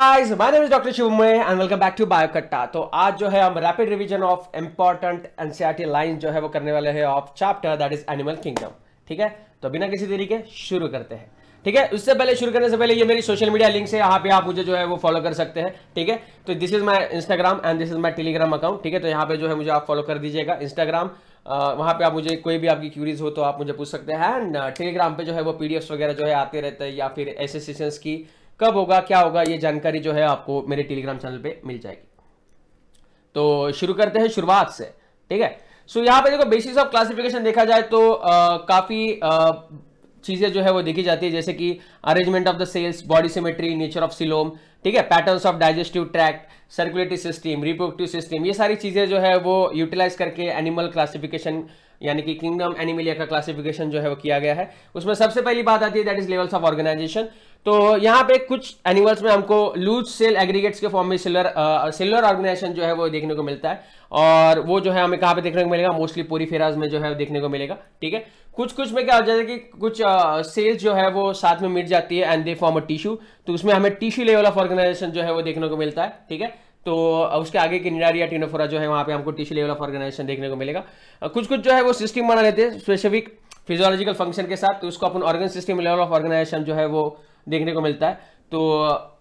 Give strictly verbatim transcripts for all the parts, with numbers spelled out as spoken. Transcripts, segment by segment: Guys, my name is Doctor Shivamay and welcome back to Biokatta. तो आज जो है हम rapid revision of important NCERT line जो है वो करने वाले हैं of chapter that is animal kingdom. ठीक है, तो बिना किसी देरी के शुरू करते हैं। ठीक है, उससे पहले शुरू करने से पहले ये मेरी सोशल मीडिया लिंक्स है, यहाँ पे आप मुझे जो है वो फॉलो कर सकते हैं। ठीक है, तो this is my Instagram and this is my Telegram account. ठीक है, तो यहाँ पे जो है मुझे आप फॉलो कर दीजिएगा। इंस्टाग्राम वहाँ पे आप मुझे कोई भी आपकी क्यूरीज हो तो आप मुझे पूछ सकते हैं, एंड टेलीग्राम पे जो है वो पीडीएफ्स वगैरह जो है आते रहते हैं, या फिर ऐसे सेशंस की कब होगा क्या होगा ये जानकारी जो है आपको मेरे टेलीग्राम चैनल पे मिल जाएगी। तो शुरू करते हैं शुरुआत से। ठीक है, सो so, यहाँ पे देखो बेसिस ऑफ क्लासिफिकेशन देखा जाए तो आ, काफी आ, चीजें जो है वो देखी जाती है, जैसे कि arrangement of the cells, body symmetry, nature of coelom, ठीक है, patterns of digestive tract, circulatory system, reproductive system, ये सारी चीजें जो है वो यूटिलाइज करके एनिमल क्लासिफिकेशन यानी कि किंगडम एनिमलिया का क्लासिफिकेशन जो है वो किया गया है। उसमें सबसे पहली बात आती है that is levels of organisation. तो यहाँ पे कुछ एनिमल्स में हमको लूज सेल एग्रीगेट्स के फॉर्म में सेलर सेलर ऑर्गेनाइजेशन जो है वो देखने को मिलता है, और वो जो है हमें कहाँ पे देखने को मिलेगा, मोस्टली पोरीफेराज में जो है देखने को मिलेगा। ठीक है, कुछ कुछ में क्या हो जाता है कि कुछ सेल्स uh, जो है वो साथ में मिट जाती है and they form a tissue, तो उसमें हमें टिश्यू लेवल ऑफ ऑर्गेनाइजेशन जो है वो देखने को मिलता है। ठीक है, तो उसके आगे क्निडारिया, टिनोफोरा जो है वहाँ पे हमको टिश्यू लेवल ऑफ ऑर्गेनाइजेशन देखने को मिलेगा। कुछ कुछ जो है वो सिस्टम बना लेते हैं स्पेसिफिक फिजियोलॉजिकल फंक्शन के साथ, तो उसको अपन organ system level of organisation जो है वो देखने को मिलता है। तो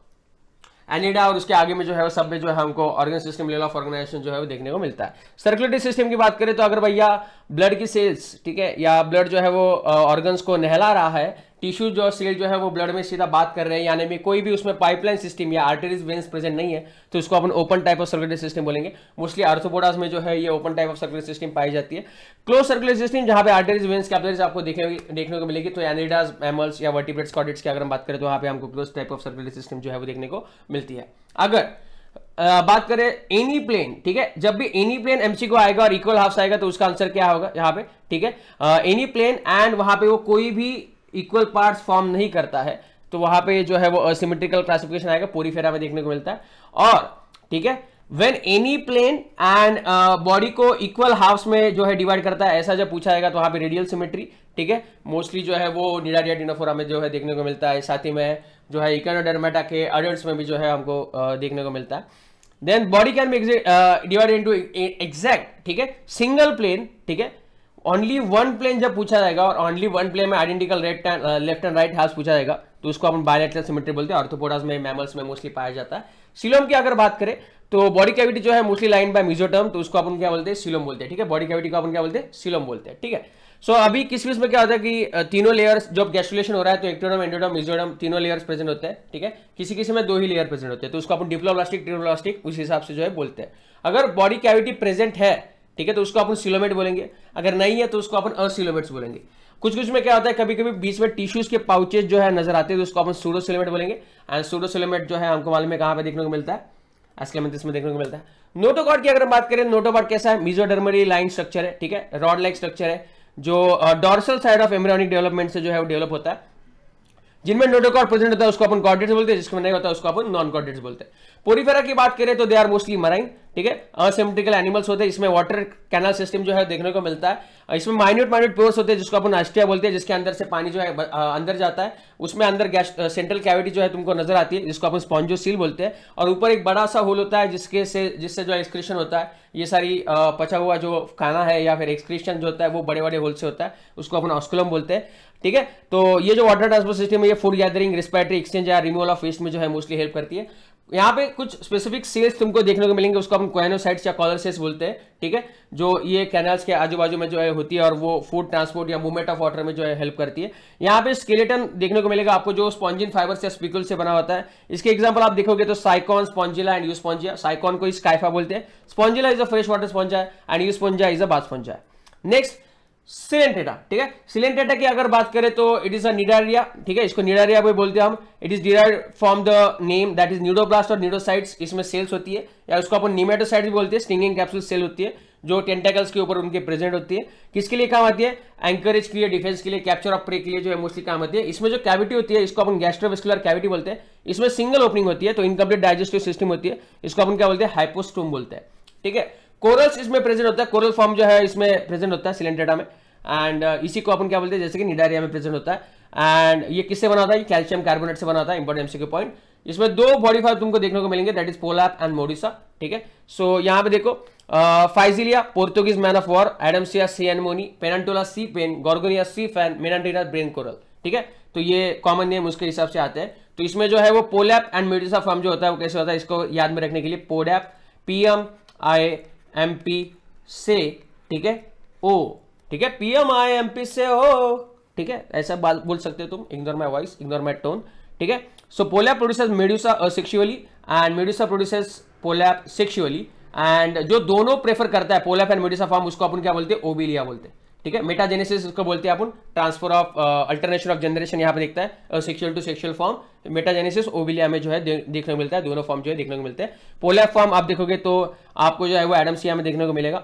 एनिडा और उसके आगे में जो है वो सब में जो है हमको organ system level of organisation जो है वो देखने को मिलता है। सर्कुलेटरी सिस्टम की बात करें तो अगर भैया ब्लड की सेल्स, ठीक है, या ब्लड जो है वो ऑर्गन्स को नहला रहा है, टिश्यू जो सेल जो है वो ब्लड में सीधा बात कर रहे हैं, यानी में कोई भी उसमें पाइपलाइन सिस्टम या आर्टरीज वेंस प्रेजेंट नहीं है, तो इसको अपन open type of circulatory system बोलेंगे। मोस्टली आर्थ्रोपोडास में जो है ये open type of circulatory system पाई जाती है। क्लोज सर्कुलेटरी सिस्टम जहाँ पे आर्टरीज वेंस कैपिलरीज आपको देखने देखने को मिलेगी, तो एनिडाज, मैमल्स या वर्टिब्रेट्स, कॉर्डेट्स की अगर हम बात करें तो वहाँ पे हमको close type of circulatory system जो है वो देखने को मिलती है। अगर Uh, बात करें एनी प्लेन, ठीक है, जब भी एनी प्लेन एमसीक्यू आएगा और इक्वल हाफ्स आएगा तो उसका आंसर क्या होगा यहाँ पे, ठीक है, एनी प्लेन एंड वहां पे वो कोई भी इक्वल पार्ट्स फॉर्म नहीं करता है, तो वहां पे जो है वो असिमेट्रिकल क्लासिफिकेशन आएगा, पोरीफेरा में देखने को मिलता है। और ठीक है, when any plane and body को इक्वल हाफ्स में जो है डिवाइड करता है, ऐसा जब पूछा जाएगा तो वहाँ पे रेडियल सिमेट्री, ठीक है, मोस्टली जो है वो निडारिया, टिनोफोरा में जो है देखने को मिलता है, साथ ही में जो है इकानोडर्मेटा के अडल्ट में भी जो है हमको uh, देखने को मिलता है। Then body can be divided into exact, ठीक है, सिंगल प्लेन, ठीक है, ओनली वन प्लेन जब पूछा जाएगा और ओनली वन प्लेन में identical left and left and right half पूछा जाएगा तो उसको हम बायलैटरल सिमेट्री बोलते हैं। आर्थ्रोपोडास में, मैमल्स में मोस्टली पाया जाता है। सिलोम की अगर बात करें तो बॉडी कैविटी जो है मोस्टली लाइन बाय मेसोटर्म, तो उसको अपन क्या बोलते हैं, सिलोम बोलते हैं। ठीक है, बॉडी कैविटी को अपन क्या बोलते हैं, सिलोम बोलते हैं। ठीक है, सो so, अभी किस चीज में क्या होता है कि तीनों लेयर्स जब गैस्ट्रुलेशन हो रहा है तो एक्टोडर्म, एंडोडर्म, मेसोडर्म तीनों लेयर्स प्रेजेंट होते हैं। ठीक है, किसी किसी में दो ही लेयर प्रेजेंट होते हैं, तो उसको अपन डिप्लोब्लास्टिक, ट्रिप्लोब्लास्टिक उस हिसाब से जो है बोलते हैं। अगर बॉडी कैविटी प्रेजेंट है, ठीक है, तो उसको अपन सिलोमेट बोलेंगे, अगर नहीं है तो उसको अपन असिलोमेट्स बोलेंगे। कुछ कुछ में क्या होता है कभी कभी बीच में टिश्यूज के पाउचेस जो है नजर आते हैं, तो उसको अपन सूडोसिलोमेट बोलेंगे। एंड सूडोसिलोमेट जो है हमको मालूम है कहाँ पे देखने को मिलता है, एस्क्लेमेंथिस में देखने को मिलता है। नोटोकॉर्ड की अगर बात करें, नोटोकॉर्ड कैसा है, मेसोडर्मरी लाइन स्ट्रक्चर है, ठीक है, रॉड लाइक स्ट्रक्चर है जो dorsal side of embryonic development से जो है वो डेवलप होता है। जिनमें नोटोकॉर्ड प्रेजेंट होता है उसको अपन कॉर्डेट्स बोलते हैं, जिसमें नहीं होता उसको अपन नॉन कॉर्डेट्स बोलते हैं। पोरीफेरा की बात करें तो दे आर मोस्टली मराइन, ठीक है, असिमेट्रिकल एनिमल्स होते हैं, इसमें वाटर कैनाल सिस्टम जो है देखने को मिलता है। इसमें माइन्यूट माइन्यूट पोर्स होते हैं जिसको अपन आस्टिया बोलते हैं, जिसके अंदर से पानी जो है अंदर जाता है, उसमें अंदर गैस सेंट्रल कैविटी जो है तुमको नजर आती है, जिसको अपन स्पॉन्जोसील बोलते हैं, और ऊपर एक बड़ा सा होल होता है जिसके से जिससे जो एक्सक्रीशन होता है, ये सारी पचा हुआ जो खाना है या फिर एक्सक्रीशन जो होता है वो बड़े बड़े होल से होता है, उसको अपन ऑस्कुलम बोलते हैं। ठीक है, तो ये जो वाटर ट्रांसपोर्ट सिस्टम है ये फूड गैदरिंग, रेस्पिरेटरी एक्सचेंज या रिमूवल ऑफ वेस्ट में जो है मोस्टली हेल्प करती है। यहाँ पे कुछ स्पेसिफिक सेल्स तुमको देखने को मिलेंगे, उसको हम क्वेनोसाइट्स या कॉलर सेल्स बोलते हैं, ठीक है, जो ये कैनाल्स के आजू बाजू में जो है होती है और वो फूड ट्रांसपोर्ट या मूवमेंट ऑफ वाटर में जो है हेल्प करती है। यहाँ पे स्केलेटन देखने को मिलेगा आपको जो स्पॉन्जिन फाइबर्स या स्पिकल से बना होता है। इसके एग्जाम्पल आप देखोगे तो Sycon, Spongilla and Euspongia. Sycon को स्काइफा बोलते हैं, Spongilla is a fresh water sponge and Euspongia is a bath sponge. Next Coelenterata, ठीक है, सिलेंटेटा की अगर बात करें तो इट इज अ निडारिया, ठीक है, इसको निडारिया भी बोलते हैं हम। It is derived from the name that is cnidoblast और न्यूडोसाइट्स, इसमें सेल्स होती है, या उसको अपन निमेटोसाइट्स भी बोलते हैं। स्टिंगिंग कैप्सूल सेल होती है जो टेंटेकल्स के ऊपर उनके प्रेजेंट होती है। किसके लिए काम आती है, एंकरेज के लिए, डिफेंस के लिए, कैप्चर ऑफ प्रे के लिए जो है मोस्टली काम आती है। इसमें जो कैविटी होती है इसको अपन गैस्ट्रोवेस्कुलर कैविटी बोलते हैं, इसमें सिंगल ओपनिंग होती है, तो इनकम्प्लीट डाइजेस्टिव सिस्टम होती है, इसको अपन क्या बोलते हैं, हाइपोस्टोम बोलते हैं। ठीक है, कोरल्स इसमें प्रेजेंट होता है, कोरल फॉर्म जो है इसमें प्रेजेंट होता है सिलेंटेटा में, एंड इसी को अपन क्या बोलते हैं जैसे कि निडारिया में प्रेजेंट होता है। एंड ये किससे बना होता है, ये कैल्शियम कार्बोनेट से बना होता है, इंपॉर्टेंट एमसीक्यू पॉइंट। इसमें दो बॉडी फॉर्म तुमको देखने को मिलेंगे, that is polyp and medusa, ठीक है। सो यहाँ पे देखो फाइजिलिया Portuguese man of war, Adamsia sea anemone, Pennatula sea pen, Gorgonia sea fan, मेनांटिना brain coral, ठीक है। तो ये कॉमन नेम उसके हिसाब से आते हैं। तो इसमें जो है वो पोलैप एंड मोडिसा फॉर्म जो होता है वो कैसे होता है, इसको याद में रखने के लिए polyp P M I M P से, ठीक है, ओ, ठीक है, P M I M P से ओ, ठीक है, ऐसा बोल सकते हो तुम। Ignore my voice, ignore my tone, ठीक है। So polyp produces medusa sexually and medusa produces polyp sexually, and जो दोनों प्रेफर करता है पोलैप एंड मेडुसा फॉर्म उसको अपन क्या बोलते हैं, ओबिलिया बोलते हैं, ठीक है। मेटाजेनेसिस इसको बोलते हैं अपन, transfer of alternation of generation यहाँ पे देखता है sexual to sexual form, metagenesis Obelia में जो है दे, देखने को मिलता है, दोनों फॉर्म जो है देखने को मिलते हैं। पोलैप फॉर्म आप देखोगे तो आपको जो है वो एडमसिया में देखने को मिलेगा।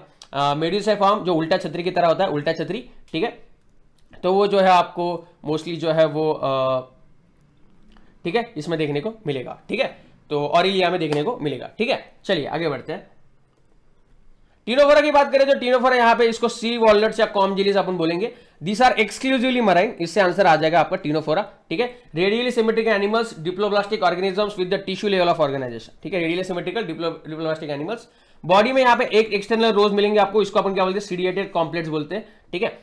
मेडुसा फॉर्म जो उल्टा छतरी की तरह होता है, उल्टा छतरी, ठीक है, तो वो जो है आपको मोस्टली जो है वो आ, ठीक है इसमें देखने को मिलेगा, ठीक है, तो ऑरिलिया में देखने को मिलेगा, ठीक है। चलिए आगे बढ़ते हैं। टीनोफोरा की बात करें तो टीनोफोरा यहाँ पे इसको सी वॉलनट्स या कॉम जेलीज अपन बोलेंगे। दीस आर एक्सक्लूसिवली मराइन, इससे आंसर आ जाएगा आपका टीनोफोरा, ठीक है। Radially symmetric animals, diploblastic organisms with the tissue level of organisation, ठीक है। Radially symmetrical diploblastic animals, body में यहाँ पे एक एक्सटर्नल रोज मिलेंगे आपको, इसको अपन क्या बोलते हैं, सीडिएटेड कॉम्प्लेक्स बोलते हैं, ठीक है।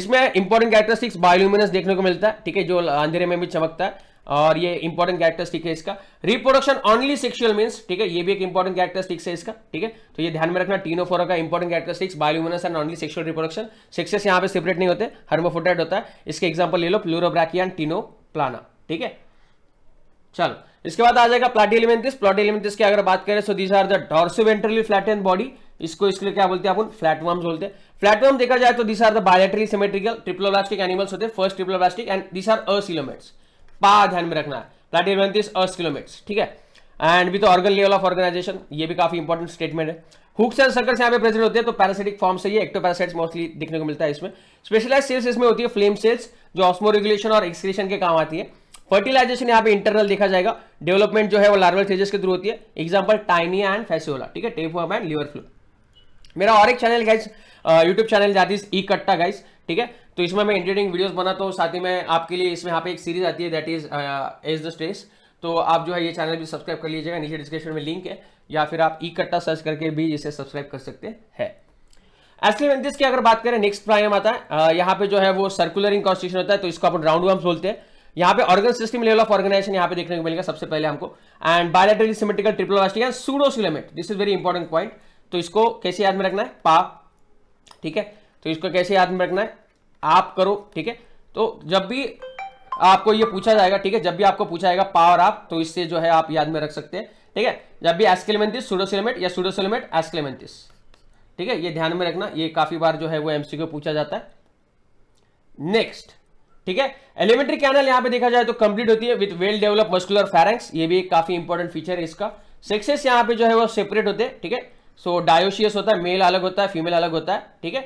इसमें इंपॉर्टेंट कैरेक्टरिस्टिक्स बायोल्यूमिनेंस देखने को मिलता है, ठीक है, जो अंधेरे में भी चमकता है, और ये इंपॉर्टेंट कैरेक्टरिस्टिक है इसका। रिप्रोडक्शन ओनली सेक्सुअल मींस, ठीक है, ये भी एक इंपॉर्टेंट कैरेक्टरिस्टिक्स है इसका, ठीक है। तो ये ध्यान में रखना, टीनोफोरा का important characteristics bioluminescence and only sexual reproduction. Sexes यहाँ पे सेपरेट नहीं होते, हर्माफ्रोडाइट होता है। इसके एग्जांपल ले लो, प्लूरोब्रैकिया एंड टीनोप्लाना, ठीक है। चलो इसके बाद आ जाएगा प्लैटीहेलमिन्थिस। प्लैटीहेलमिन्थिस की अगर बात करें so these are the dorsiventrally flattened body, इसको इसके लिए क्या बोलते हैं अपन, फ्लैटवर्म्स बोलते हैं। फ्लैटवर्म देखा जाए तो these are the bilaterally symmetrical triploblastic animals होते हैं, first triploblastic, and these are acoelomates, बात ध्यान में रखना है। प्लैटीहेलमिन्थिस असिलोमेट्स, ठीक है, and with organ level of organisation, ये भी काफी इंपॉर्टेंट स्टेटमेंट है। हुक्स एंड सर्कल्स यहाँ पे प्रेजेंट होते हैं, तो पैरासिटिक फॉर्म से ये एक्टोपैरासाइट्स मोस्टली देखने को मिलता है। इसमें स्पेशलाइज सेल्स इसमें होती है, फ्लेम सेल्स, जो ऑस्मोरेगुलेशन और एक्सक्रीशन के काम आती है। फर्टिलाइजेशन यहाँ पे इंटरनल देखा जाएगा, डेवलपमेंट जो है वो लार्वल स्टेजेस के थ्रू होती है। एग्जाम्पल टाइनिया एंड फैसियोला, ठीक है, टेपवर्म एंड लिवर फ्लू। मेरा और एक चैनल गाइस, यूट्यूब चैनल जाती है ई कट्टा गाइस, ठीक है, तो इसमें मैं इंटरेस्टिंग वीडियोस बनाता हूँ, साथ ही मैं आपके लिए इसमें यहाँ पे एक सीरीज आती है that is as the stress, तो आप जो है ये चैनल भी सब्सक्राइब कर लीजिएगा, नीचे डिस्क्रिप्शन में लिंक है, या फिर आप ई कट्टा सर्च करके भी इसे सब्सक्राइब कर सकते हैं। एस्टेलिमेंथिस की अगर बात करें, नेक्स्ट प्राइम आता है, यहाँ पे जो है वो सर्कुलर इन कॉन्स्टिट्यूशन होता है, तो इसको अपन राउंड वर्म्स बोलते हैं। यहाँ पे organ system level of organisation यहाँ पे देखने को मिलेगा सबसे पहले हमको, and bilaterally symmetrical triploblastic and pseudocoelomate, this is very important point, तो इसको कैसे याद में रखना है, पा, ठीक है, तो इसको कैसे याद में रखना है आप करो, ठीक है। तो जब भी आपको ये पूछा जाएगा, ठीक है, जब भी आपको पूछा जाएगा पा और आप, तो इससे जो है आप याद में रख सकते हैं, ठीक है। जब भी एस्केलेमेंथिस सूडोसिलोमेट या सूडोसिलोमेट एस्केलेमेंथिस, ठीक है, ये ध्यान में रखना, ये काफी बार जो है वो एमसीक्यू पूछा जाता है। नेक्स्ट, ठीक है, एलिमेंट्री कैनल यहाँ पे देखा जाए तो कंप्लीट होती है with well develop muscular pharynx, ये भी एक काफी इंपॉर्टेंट फीचर है इसका। सेक्सेस यहाँ पे जो है वो सेपरेट होते हैं, ठीक है, सो डायोशियस होता है, मेल अलग होता है, फीमेल अलग होता है, ठीक है,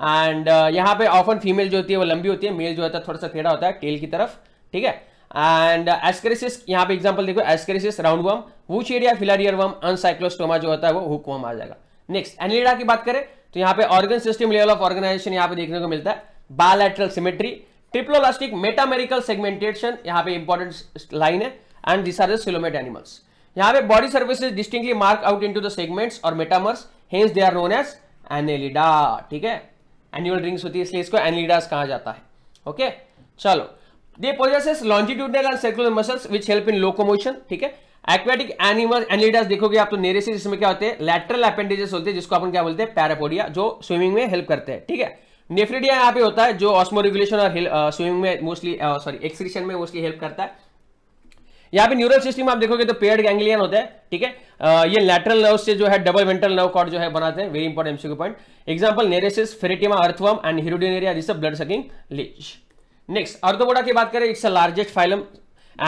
एंड uh, यहाँ पे ऑफन फीमेल जो होती है वो लंबी होती है, मेल जो होता है थोड़ा सा टेढ़ा होता है टेल की तरफ, ठीक है। एंड एस्केरिसिस यहाँ पे एग्जांपल देखो, Ascaris roundworm, Wuchereria फिलारियर worm, Ancylostoma जो होता है वो हुकवर्म आ जाएगा। नेक्स्ट एनलिडा की बात करें तो यहाँ पे organ system level of organisation यहाँ पे देखने को मिलता है, bilateral symmetry, triploblastic metamerical segmentation यहाँ पे इंपॉर्टेंट लाइन है, and this are the coelomate animals. यहाँ पे body surfaces distinctly mark out into the segments और metamers, hence they are known as Annelida, ठीक है, एनुअल रिंग्स होती है इसलिए इसको एनेलिडास कहा जाता है, ओके okay? चलो, they possesses longitudinal and circular muscles which help in locomotion, ठीक है। एक्वेटिक एनिमल एनेलिडास देखोगे आप तो नेरेसिस, इसमें क्या होते हैं, लैटरल अपेंडेजेस होते हैं, जिसको अपन क्या बोलते हैं, पैरापोडिया, जो स्विमिंग में हेल्प करते हैं, ठीक है। नेफ्रिडिया यहाँ पे होता है जो ऑस्मोरेगुलेशन और स्विमिंग में मोस्टली सॉरी एक्सक्रीशन में मोस्टली हेल्प करता है। यहाँ पे न्यूरल सिस्टम आप देखोगे तो पेयर्ड गैंग्लियन होता है, ठीक है, ये लैटरल नर्व से जो है डबल वेंट्रल नर्व कॉर्ड जो है बनाते हैं, very important MCQ point. Example Nereis, Pheretima earthworm and Hirudinaria, this blood sucking leech. Next Arthropoda की बात करें, it's the largest phylum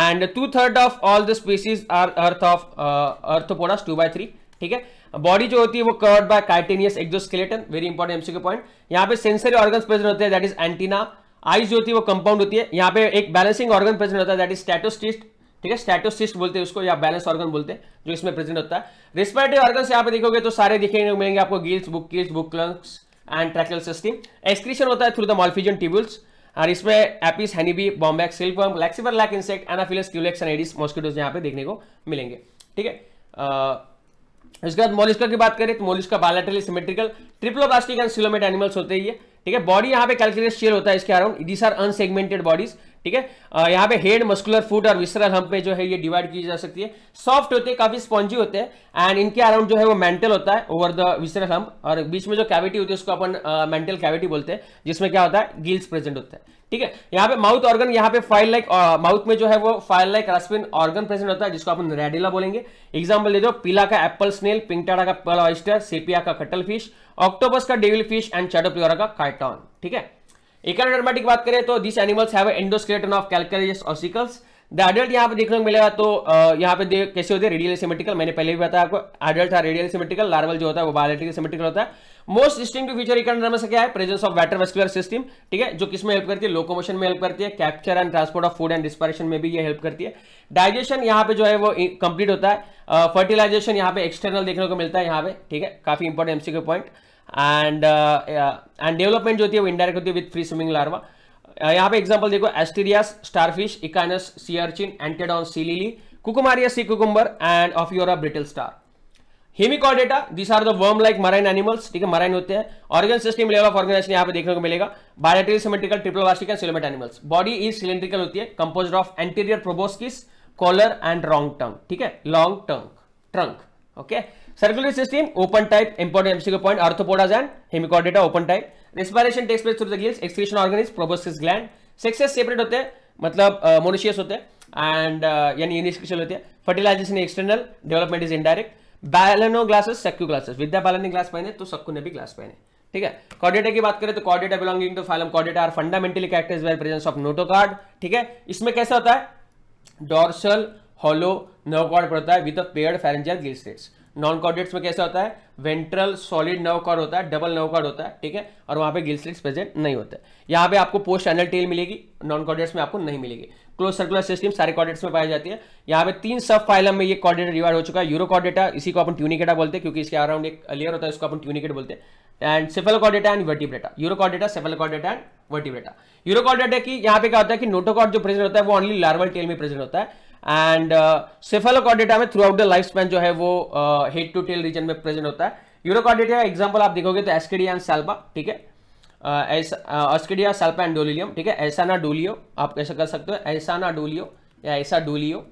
and two third of all the species are earth of arthropods, two by three, ठीक है। Body जो होती है वो covered by chitinous exoskeleton, very important MCQ point. यहाँ पे सेंसरी ऑर्गन्स प्रेजेंट होते हैं, दैट इज एंटीना, आईज जो होती है वो कंपाउंड होती है, यहाँ पे एक बैलेंसिंग ऑर्गन प्रेजेंट होता है, दैट इज स्टैटोसिस्ट, ठीक है, स्टैटोसिस्ट बोलते हैं उसको, या बैलेंस ऑर्गन बोलते हैं, जो इसमें प्रेजेंट होता है। रेस्पिरेटरी ऑर्गन्स यहाँ पे देखोगे तो सारे दिखेंगे मिलेंगे आपको, gills, book gills, book lungs and tracheal system. Excretion होता है थ्रू द मॉल्फिजन ट्यूबुल्स और इसमें Apis, honeybee, Bombyx, silkworm, Laccifer lac insect, Anopheles, Culex and Aedes mosquitoes यहाँ पे देखने को मिलेंगे। ठीक है, इसके बाद मोलस्का की बात करें तो Mollusca bilaterally symmetrical triploblastic and coelomate animals होते ही है। ठीक है, बॉडी यहाँ पे कैलकुलेट शेयर होता है इसके around, these are unsegmented bodies. ठीक है, यहाँ पे हेड, मस्कुलर, फुट और विसरल हम्प पे जो है ये डिवाइड की जा सकती है। सॉफ्ट होते हैं, काफी स्पॉन्जी होते हैं एंड इनके अराउंड जो है वो मेंटल होता है ओवर द विसरल हम्प, और बीच में जो कैविटी होती है उसको अपन मेंटल कैविटी बोलते हैं, जिसमें क्या होता है गिल्स प्रेजेंट होता है। ठीक है, यहाँ पे माउथ ऑर्गन, यहाँ पे फाइल लाइक माउथ में जो है वो file like rasping organ present होता है, जिसको अपन रेडिला बोलेंगे। एग्जाम्पल दे दो, पीला का एप्पल स्नेल, पिंकटाडा का पर्ल ऑयस्टर, सेपिया का कटल फिश, ऑक्टोपस का डेविल फिश एंड शैडोप्लियोरा का काइटॉन। ठीक है, इकानोडर्मा की बात करें तो this animals have endoskeleton of calcareous ossicles. The adult यहाँ पे देखने को मिलेगा तो uh, यहाँ पे दे कैसे होते हैं, रेडियल सिमेट्रिकल, मैंने पहले भी बताया आपको, एडल्ट है रेडियल सिमेट्रिकल, लार्वल जो होता है वो बायलैटरल सिमेट्रिकल होता है। मोस्ट डिस्टिंक्टिव फीचर इकानोडर्मा से क्या है, presence of water vascular system. ठीक है, जो किसमें हेल्प करती है, लोकोमोशन में हेल्प करती है, capture and transport of food and dispersion में भी ये हेल्प करती है। डाइजेशन यहाँ पे जो है वो कंप्लीट होता है, फर्टिलाइजेशन uh, यहाँ पे एक्सटर्नल देखने को मिलता है यहाँ पे। ठीक है, काफी important MCQ point. And and development जो होती है वो इंडायरेक्ट होती है with free swimming larva. uh, यहाँ पे एग्जांपल देखो, Asterias starfish, Echinus sea urchin, Antedon sea lily, Cucumaria sea cucumber and Ophiura brittle star. Hemichordata, this are the worm like marine animals. ठीक है, मराइन होते हैं। Organ system, level of organisation यहाँ पे देखने को मिलेगा, bilateral symmetrical triploblastic and coelomate animals. Body is cylindrical होती है, composed of anterior proboscis, collar and long tongue. ठीक है, long tongue trunk. Okay, circulatory system open type, important MCQ point, आर्थ्रोपोडास and Hemichordata open type. Respiration takes place through the gills, excretion organ is proboscis gland. Sexes separate होते हैं, मतलब monoecious होते हैं and यानी इनिस्क्रिशल होते हैं। Fertilisation external, development is indirect. Balanoglossus, Saccoglossus, Vidya Balan ने ग्लास पहने तो सक्यू ने भी ग्लास पहने। ठीक है, कॉर्डेटा की बात करें तो Chordata belonging to phylum Chordata are fundamentally characterised by presence of notochord. ठीक है, इसमें कैसा होता है, डॉर्सल हॉलो नर्वकॉर्ड होता है with a paired pharyngeal gill slits. Non chordates में कैसा होता है, वेंट्रल सॉलिड नर्वकॉर्ड होता है, डबल नर्वकॉर्ड होता है। ठीक है, और वहां पे गिल स्ट्रेट्स प्रेजेंट नहीं होता है। यहाँ पे आपको पोस्ट एनल टेल मिलेगी, नॉन कॉर्डेट्स में आपको नहीं मिलेगी। क्लोज सर्कुलर सिस्टम सारे कॉर्डेट्स में पाई जाती है। यहाँ पे तीन सब फाइलम में ये कॉर्डेटा डिवाइड हो चुका है। यूरोकॉर्डेटा, इसी को अपन ट्यूनिकेटा बोलते हैं क्योंकि इसके अराउंड एक लेयर होता है, उसको अपन ट्यूनिकेट बोलते हैं। And Cephalochordata and Vertebrata, Urochordata, Cephalochordata and Vertebrata. Urochordata की यहाँ पे क्या होता है कि नोटोकॉर्ड जो प्रेजेंट होता है वो ओनली लार्वल टेल में प्रेजेंट होता है एंड सेफेलोकॉर्डेटा में throughout the life span जो है वो हेड टू टेल रीजन में प्रेजेंट होता है। यूरोकॉर्डेटा का एग्जाम्पल आप देखोगे तो एस्केडिया एंड साल्पा। ठीक है, ऑस्किडिया, साल्पा एंड डोलिलियम। ठीक है, ऐसा ना डोलियो, आप ऐसा कर सकते हो, ऐसा ना डोलियो या ऐसा डोलियो।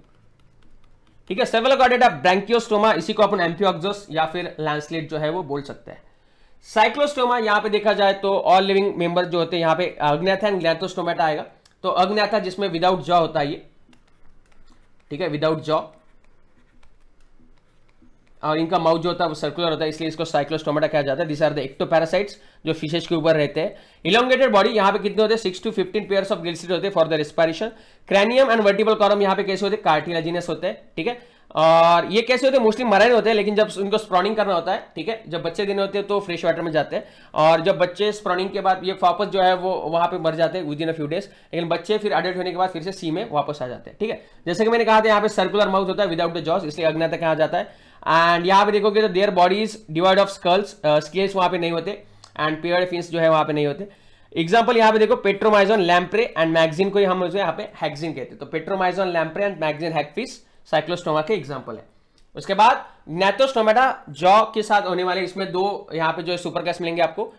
ठीक है, सेफेलोकॉर्डेटा ब्रैंकियोस्टोमा, इसी को अपन एम्फियोक्सस या फिर लैंसलेट जो है वो बोल सकते हैं। साइक्लोस्टोमा, यहाँ पे देखा जाए तो ऑल लिविंग मेंबर जो होते हैं, यहाँ पे अग्न्याथा एंड ग्लैंथोस्टोमेटा आएगा। तो अग्न्याथा जिसमें विदाउट जॉ होता है ये, ठीक है, विदाउट जॉ, और इनका माउथ जो होता है वो सर्कुलर होता है, इसलिए इसको साइक्लोस्टोमेटा कहा जाता है। दिस आर द एक्टोपैरासाइट्स जो फिशेज के ऊपर रहते हैं। इलोंगेटेड बॉडी, यहाँ पे कितने होते हैं, six to fifteen pairs of gill straight होते हैं for the respiration. Cranium and vertebral column यहाँ पे कैसे होते हैं, कार्टिलेजिनस होते हैं। ठीक है, और ये कैसे होते हैं, मोस्टली मराइन होते हैं, लेकिन जब उनको स्प्रॉनिंग करना होता है, ठीक है, जब बच्चे देने होते हैं तो फ्रेश वाटर में जाते हैं, और जब बच्चे स्प्रॉनिंग के बाद ये वापस जो है वो वहाँ पे मर जाते हैं within a few days, लेकिन बच्चे फिर एडल्ट होने के बाद फिर से सी में वापस आ जाते हैं। ठीक है, जैसे कि मैंने कहा था यहाँ पे सर्कुलर माउथ होता है विदाउट द जॉज, इसलिए अग्न्याता कहा जाता है। एंड यहाँ पे देखोगे तो their bodies divide of skulls, scales वहाँ पे नहीं होते एंड पेयर्ड फिन्स जो है वहाँ पे नहीं होते। एग्जाम्पल यहाँ पे देखो, पेट्रोमाइजन, लैम्प्रे एंड मैगजीन को हम यहाँ पे हैगजीन कहते हैं, तो Petromyzon, lamprey and Myxine hagfish Cyclostoma के एग्जाम्पल है। उसके बाद ग्लैथोस्टोमेटा, जॉ के साथ होने वाले, इसमें दो यहाँ पे जो है सुपरक्लास मिलेंगे आपको,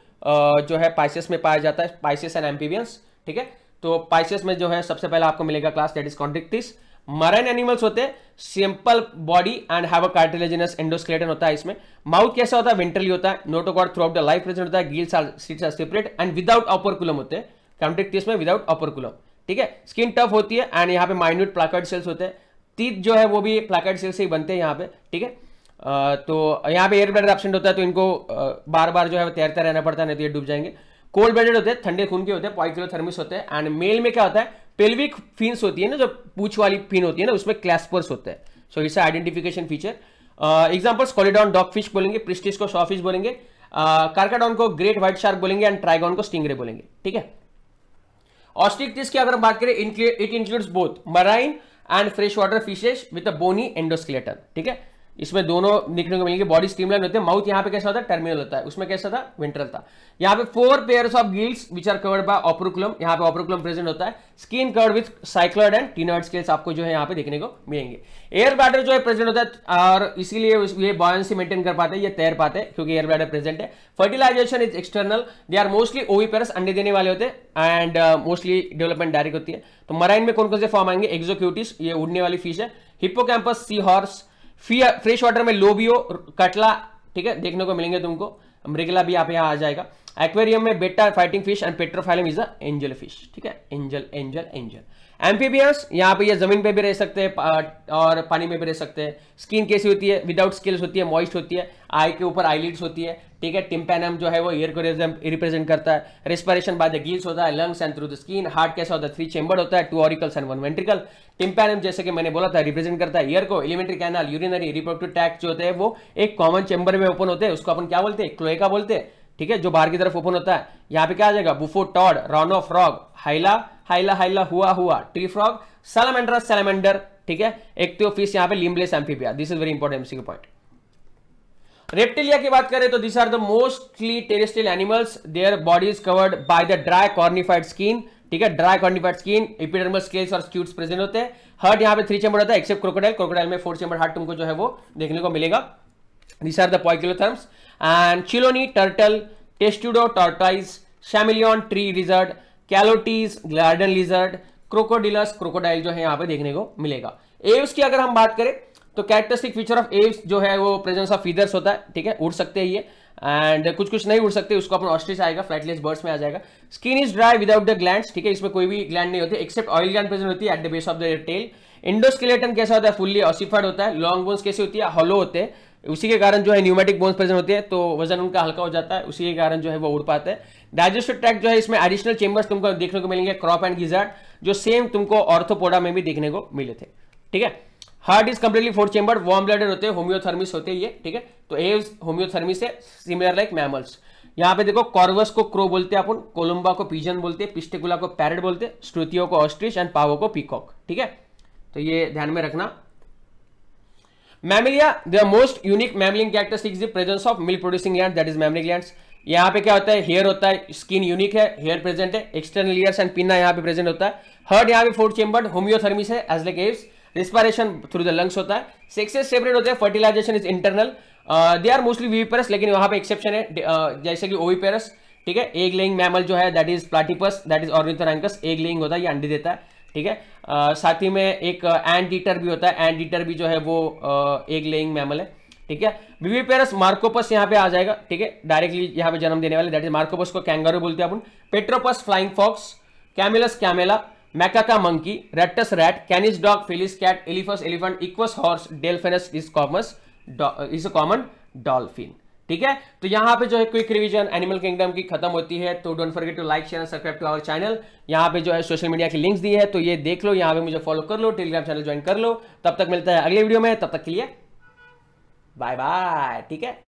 जो है पाइसेस में पाया जाता है, पाइसेस एंड एम्फीबियंस। ठीक है, तो पाइसेस में जो है सबसे पहला आपको मिलेगा class that is Chondrichthyes. Marine animals होते हैं, simple body and have a cartilaginous endoskeleton होता है। इसमें माउथ कैसा होता है, वेंट्रली होता है, notochord throughout the life present होता है, gills are slits are separate and without operculum होते हैं, कॉन्ट्रिक्टिस में विदाउट ऑपरकुलम। ठीक है, स्किन टफ होती है एंड यहाँ पे माइन्यूट प्लाकॉइड सेल्स होते हैं, तीत जो है वो भी प्लाकेट सेल से ही बनते हैं यहाँ पे। ठीक है, आ, तो यहाँ पे एयर ब्लडर एब्सेंट होता है, तो इनको आ, बार बार जो है तैरता रहना पड़ता है, नहीं तो ये डूब जाएंगे। कोल्ड ब्लडेड होते हैं, ठंडे खून के होते हैं, पॉइकिलोथर्मिस होते हैं। एंड मेल में क्या होता है, पेल्विक फिन्स होती है ना, जो पूछ वाली फिन होती है ना, उसमें क्लैस्पर्स होते हैं। So it's identification feature. Examples, Scoliodon dog fish बोलेंगे, प्रिस्टिस को शॉफिश बोलेंगे, कार्काडॉन को ग्रेट व्हाइट शार्क बोलेंगे एंड ट्राइगॉन को स्टिंगरे बोलेंगे। ठीक है, ऑस्ट्रिक्टिस की अगर हम बात करें, it includes both marine and fresh water fishes with a bony endoskeleton. ठीक है, इसमें दोनों देखने को मिलेंगे, बॉडी स्ट्रीमलाइन होते हैं, माउथ यहाँ पे कैसा होता है टर्मिनल होता है, उसमें कैसा था वेंट्रल था। यहाँ पे four pairs of gills which are covered by operculum, यहाँ पे ऑपरूकुलम प्रेजेंट होता है। Skin covered with cycloid and ctenoid scales आपको जो है यहाँ पे देखने को मिलेंगे। एयर ब्लैडर जो है प्रेजेंट होता है और इसीलिए ये बॉयंसी मेंटेन कर पाते हैं, ये तैर पाते हैं क्योंकि एयर ब्लैडर प्रेजेंट है। Fertilisation is external, they are mostly oviparous, अंडे देने वाले होते हैं एंड मोस्टली डेवलपमेंट डायरेक्ट होती है। तो मराइन में कौन कौन से फॉर्म आएंगे, एक्सोक्यूटिस ये उड़ने वाली फिश है, Hippocampus sea horse, fresh water में लोबियो कटला ठीक है देखने को मिलेंगे तुमको, मृगला भी आप यहाँ आ जाएगा। एक्वेरियम में Betta fighting fish and Pterophyllum is a angel fish ठीक है, एंजल एंजल एंजल। एम्फीबियंस यहाँ पे ये जमीन पे भी रह सकते हैं और पानी में भी रह सकते हैं। स्किन कैसी होती है, विदाउट स्किल्स होती है, मॉइस्ट होती है, आई के ऊपर आईलिड्स होती है ठीक है। टिम्पैनम जो है वो ईयर को रिप्रेजेंट करता है। रेस्पिरेशन बाय द गिल्स होता है, lungs and through the skin. Heart कैसा होता है, थ्री चेंबर होता है, two auricles and one ventricle. Tympanum जैसे कि मैंने बोला था रिप्रेजेंट करता है ईयर को। Alimentary canal, urinary, reproductive tract जो होते हैं वो एक कॉमन चेंबर में ओपन होते हैं, उसको अपन क्या बोलते हैं क्लोएका बोलते हैं ठीक है, जो बाहर की तरफ ओपन होता है। यहाँ पे क्या आ जाएगा, Bufo toad, Rana frog, Hyla Hyla Hyla हुआ हुआ, ट्री फ्रॉग, सैलमेंडर सैलमेंडर ठीक है, एक्टियोफिश यहाँ पे limbless amphibia. This is very important MCQ point. Reptilia की बात करें तो this are the mostly terrestrial animals, their bodies covered by the dry cornified skin ठीक है, dry cornified skin, epidermal scales और स्क्यूट्स प्रेजेंट होते हैं। हार्ट यहाँ पे थ्री चेंबर होता है एक्सेप्ट क्रोकोडाइल, क्रोकोडाइल में फोर चेंबर हार्ट तुमको जो है वो देखने को मिलेगा। This are the poikilotherms and चिलोनी, turtle, टेस्टुडो, tortoise, chameleon, tree lizard, कैलोटीज, garden lizard, Crocodylus, crocodile जो है यहाँ पे देखने को मिलेगा। एव्स की अगर हम बात करें तो कैरेक्टरिस्टिक फीचर ऑफ एव्स जो है वो प्रेजेंस ऑफ फीदर्स होता है ठीक है, उड़ सकते हैं ये एंड कुछ कुछ नहीं उड़ सकते, उसको अपन ऑस्ट्रिच आएगा, फ्लैटलेस बर्ड्स में आ जाएगा। Skin is dry without the glands ठीक है, इसमें कोई भी ग्लैंड नहीं होती एक्सेप्ट ऑयल ग्लैंड प्रेजेंट होती है at the base of the tail. Endoskeleton कैसा होता है, फुल्ली ऑसिफाइड होता है। लॉन्ग बोन्स कैसी होती है, हॉलो होते हैं, उसी के कारण जो है न्यूमेटिक बोन्स प्रेजेंट होते हैं तो वजन उनका हल्का हो जाता है, उसी के कारण जो है वो उड़ पाते हैं। डाइजेस्टिव ट्रैक्ट जो है इसमें एडिशनल चेंबर्स तुमको देखने को मिलेंगे, क्रॉप एंड गिजार्ड जो सेम तुमको ऑर्थोपोडा में भी देखने को मिले थे ठीक है। Heart is completely four chamber, warm blooded होते हैं, होम्योथर्मिस होते हैं ये ठीक है। तो एव्स होम्योथर्मिस है, सिमिलर लाइक मैमल्स। यहाँ पे देखो कॉर्वस को क्रो बोलते हैं अपन, कोलम्बा को पिजन बोलते हैं, पिस्टिकुला को पैरट बोलते हैं, श्रुतियों को ऑस्ट्रिच एंड पावो को पीकॉक ठीक है, तो ये ध्यान में रखना। Mammalia, the most unique mammalian characteristics the presence of milk producing glands that is mammary glands. यहाँ पे क्या होता है, हेयर होता है, स्किन यूनिक है, हेयर प्रेजेंट है, एक्सटर्नल ईयर्स एंड पिन्ना यहाँ पे प्रेजेंट होता है। हार्ट यहाँ पे फोर चेंबर्ड, होम्योथर्मिस है as like Aves, respiration through the lungs होता है, सेक्सेस सेपरेट होते हैं, fertilisation is internal, they are mostly viviparous लेकिन वहाँ पे एक्सेप्शन है uh, जैसे कि ओविपेरस ठीक है। एग लेइंग मैमल जो है that is platypus that is ऑर्निथोरैंकस, egg laying होता है, ये अंडे देता है ठीक है। uh, साथ ही में एक एंड ईटर भी होता है, एंड ईटर भी जो है वो uh, एग लेइंग मैमल है ठीक है। विविपेरस मार्कोपस यहाँ पे आ जाएगा ठीक है, डायरेक्टली यहाँ पे जन्म देने वाले दैट इज मार्कोपस को कैंगारू बोलते हैं अपन। पेट्रोपस flying fox, Camillus camel, मैकाका monkey, rates rat, कैनिस dog, Phyllis cat, elaphus elephant, equals horse, Delphinus is common is a common dolphin ठीक है। तो यहाँ पे जो है क्विक रिवीजन एनिमल किंगडम की खत्म होती है, तो don't forget to like share and subscribe to our channel. यहाँ पे जो है सोशल मीडिया की लिंक्स दी है तो ये देख लो, यहाँ पे मुझे फॉलो कर लो, टेलीग्राम चैनल ज्वाइन कर लो। तब तक मिलता है अगले वीडियो में, तब तक के लिए बाय बाय ठीक है।